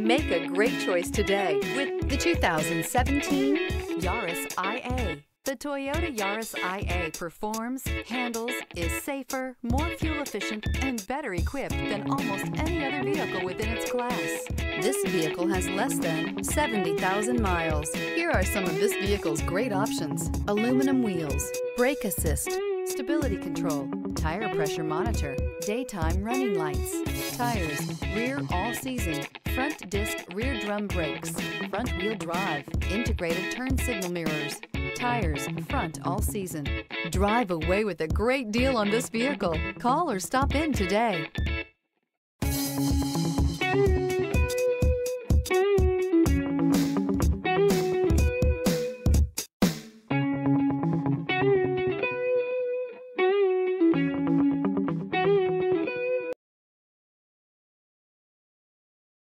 Make a great choice today with the 2017 Yaris iA. The Toyota Yaris iA performs, handles, is safer, more fuel-efficient, and better equipped than almost any other vehicle within its class. This vehicle has less than 70,000 miles. Here are some of this vehicle's great options: aluminum wheels, brake assist, stability control, tire pressure monitor, daytime running lights, tires, rear all-season, front disc rear drum brakes, front-wheel drive, integrated turn signal mirrors, tires, front all season. Drive away with a great deal on this vehicle. Call or stop in today.